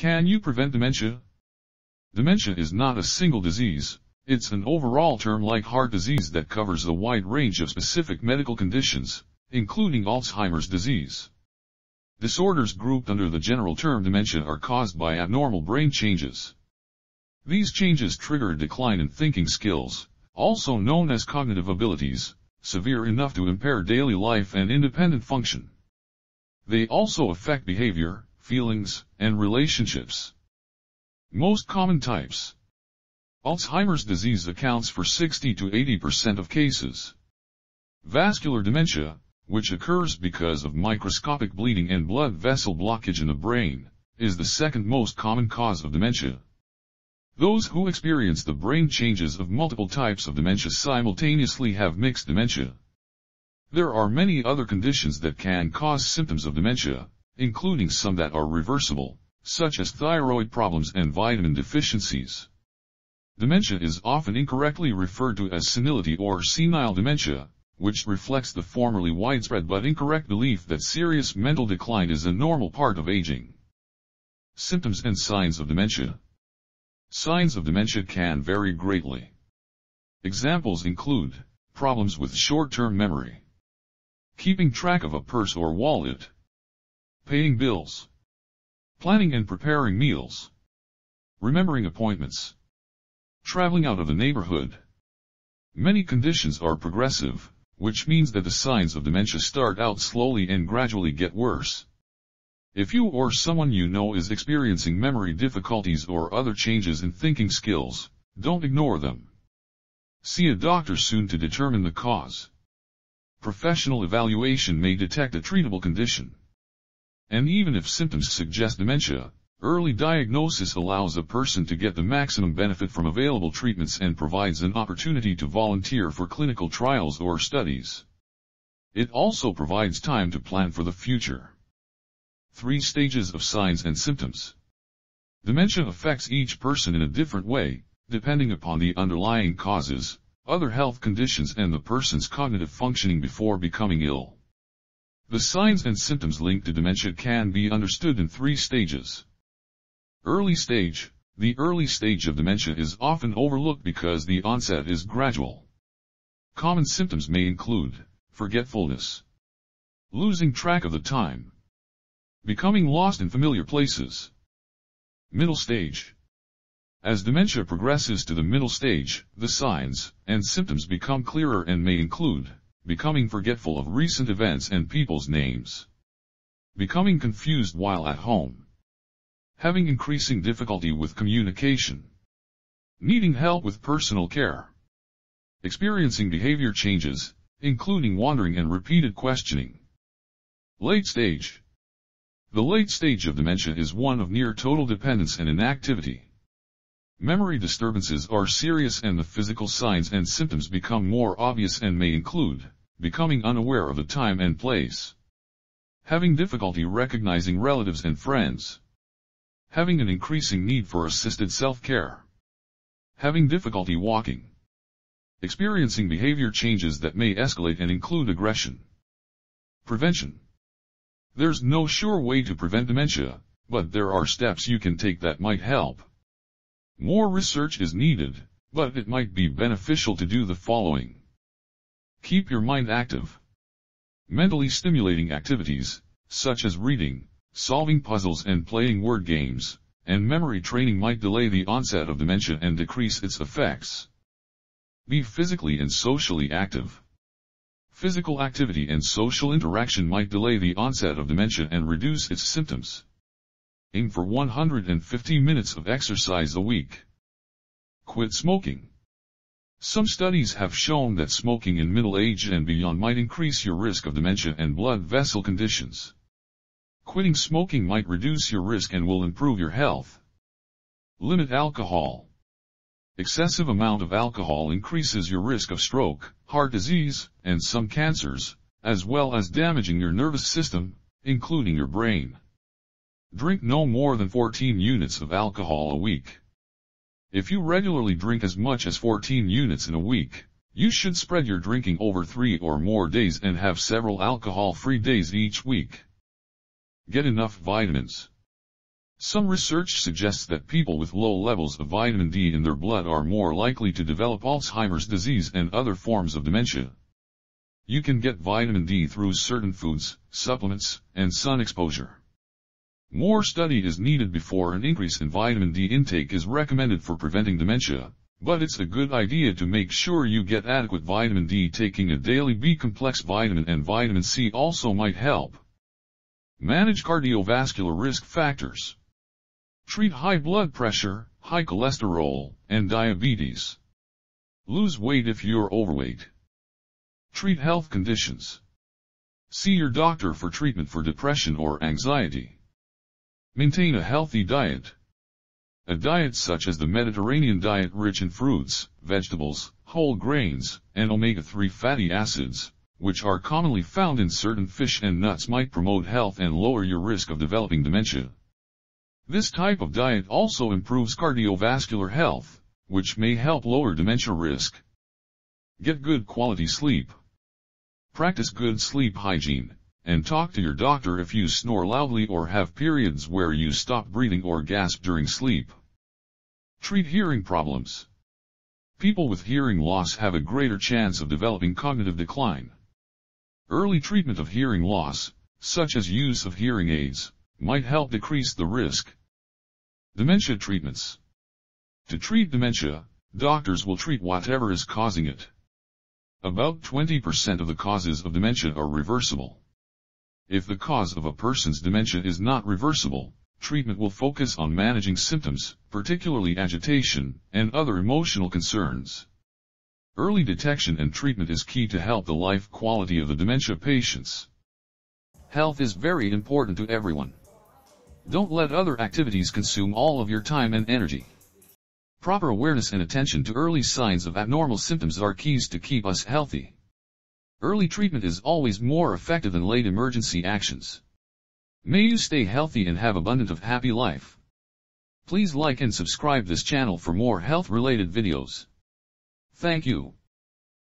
Can you prevent dementia? Dementia is not a single disease, it's an overall term like heart disease that covers the wide range of specific medical conditions, including Alzheimer's disease. Disorders grouped under the general term dementia are caused by abnormal brain changes. These changes trigger a decline in thinking skills, also known as cognitive abilities, severe enough to impair daily life and independent function. They also affect behavior, feelings, and relationships. Most common types. Alzheimer's disease accounts for 60 to 80% of cases. Vascular dementia, which occurs because of microscopic bleeding and blood vessel blockage in the brain, is the second most common cause of dementia. Those who experience the brain changes of multiple types of dementia simultaneously have mixed dementia. There are many other conditions that can cause symptoms of dementia, including some that are reversible, such as thyroid problems and vitamin deficiencies. Dementia is often incorrectly referred to as senility or senile dementia, which reflects the formerly widespread but incorrect belief that serious mental decline is a normal part of aging. Symptoms and signs of dementia. Signs of dementia can vary greatly. Examples include problems with short-term memory, keeping track of a purse or wallet, paying bills, planning and preparing meals, remembering appointments, traveling out of the neighborhood. Many conditions are progressive, which means that the signs of dementia start out slowly and gradually get worse. If you or someone you know is experiencing memory difficulties or other changes in thinking skills, don't ignore them. See a doctor soon to determine the cause. Professional evaluation may detect a treatable condition. And even if symptoms suggest dementia, early diagnosis allows a person to get the maximum benefit from available treatments and provides an opportunity to volunteer for clinical trials or studies. It also provides time to plan for the future. 3 stages of signs and symptoms. Dementia affects each person in a different way, depending upon the underlying causes, other health conditions, and the person's cognitive functioning before becoming ill. The signs and symptoms linked to dementia can be understood in 3 stages. Early stage. The early stage of dementia is often overlooked because the onset is gradual. Common symptoms may include forgetfulness, losing track of the time, becoming lost in familiar places. Middle stage. As dementia progresses to the middle stage, the signs and symptoms become clearer and may include becoming forgetful of recent events and people's names, becoming confused while at home, having increasing difficulty with communication, needing help with personal care, experiencing behavior changes, including wandering and repeated questioning. Late stage. The late stage of dementia is one of near total dependence and inactivity. Memory disturbances are serious and the physical signs and symptoms become more obvious and may include becoming unaware of the time and place, having difficulty recognizing relatives and friends, having an increasing need for assisted self-care, having difficulty walking, experiencing behavior changes that may escalate and include aggression. Prevention. There's no sure way to prevent dementia, but there are steps you can take that might help. More research is needed, but it might be beneficial to do the following. Keep your mind active. Mentally stimulating activities, such as reading, solving puzzles and playing word games, and memory training might delay the onset of dementia and decrease its effects. Be physically and socially active. Physical activity and social interaction might delay the onset of dementia and reduce its symptoms. Aim for 150 minutes of exercise a week. Quit smoking. Some studies have shown that smoking in middle age and beyond might increase your risk of dementia and blood vessel conditions. Quitting smoking might reduce your risk and will improve your health. Limit alcohol. Excessive amount of alcohol increases your risk of stroke, heart disease, and some cancers, as well as damaging your nervous system, including your brain. Drink no more than 14 units of alcohol a week. If you regularly drink as much as 14 units in a week, you should spread your drinking over 3 or more days and have several alcohol-free days each week. Get enough vitamins. Some research suggests that people with low levels of vitamin D in their blood are more likely to develop Alzheimer's disease and other forms of dementia. You can get vitamin D through certain foods, supplements, and sun exposure. More study is needed before an increase in vitamin D intake is recommended for preventing dementia, but it's a good idea to make sure you get adequate vitamin D. Taking a daily B-complex vitamin and vitamin C also might help. Manage cardiovascular risk factors. Treat high blood pressure, high cholesterol, and diabetes. Lose weight if you're overweight. Treat health conditions. See your doctor for treatment for depression or anxiety. Maintain a healthy diet. A diet such as the Mediterranean diet, rich in fruits, vegetables, whole grains, and omega-3 fatty acids, which are commonly found in certain fish and nuts, might promote health and lower your risk of developing dementia. This type of diet also improves cardiovascular health, which may help lower dementia risk. Get good quality sleep. Practice good sleep hygiene, and talk to your doctor if you snore loudly or have periods where you stop breathing or gasp during sleep. Treat hearing problems. People with hearing loss have a greater chance of developing cognitive decline. Early treatment of hearing loss, such as use of hearing aids, might help decrease the risk. Dementia treatments. To treat dementia, doctors will treat whatever is causing it. About 20% of the causes of dementia are reversible. If the cause of a person's dementia is not reversible, treatment will focus on managing symptoms, particularly agitation and other emotional concerns. Early detection and treatment is key to help the life quality of the dementia patients. Health is very important to everyone. Don't let other activities consume all of your time and energy. Proper awareness and attention to early signs of abnormal symptoms are keys to keep us healthy. Early treatment is always more effective than late emergency actions. May you stay healthy and have abundant of happy life. Please like and subscribe this channel for more health-related videos. Thank you.